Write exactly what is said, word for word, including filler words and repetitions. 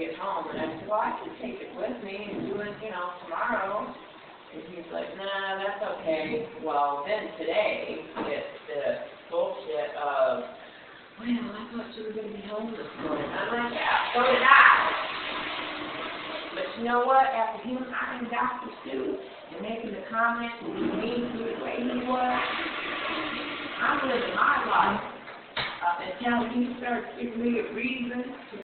get home. And I said, well, I can take it with me and do it, you know, tomorrow. And he's like, nah, that's okay. Well, then today, it's the bullshit of, well, I thought you were going to be home this morning. I'm like, yeah, so did I. But you know what? After him, I can gossip too. And making the comments and being mean to the way he was. I'm living my life. Uh, until he starts giving me a reason to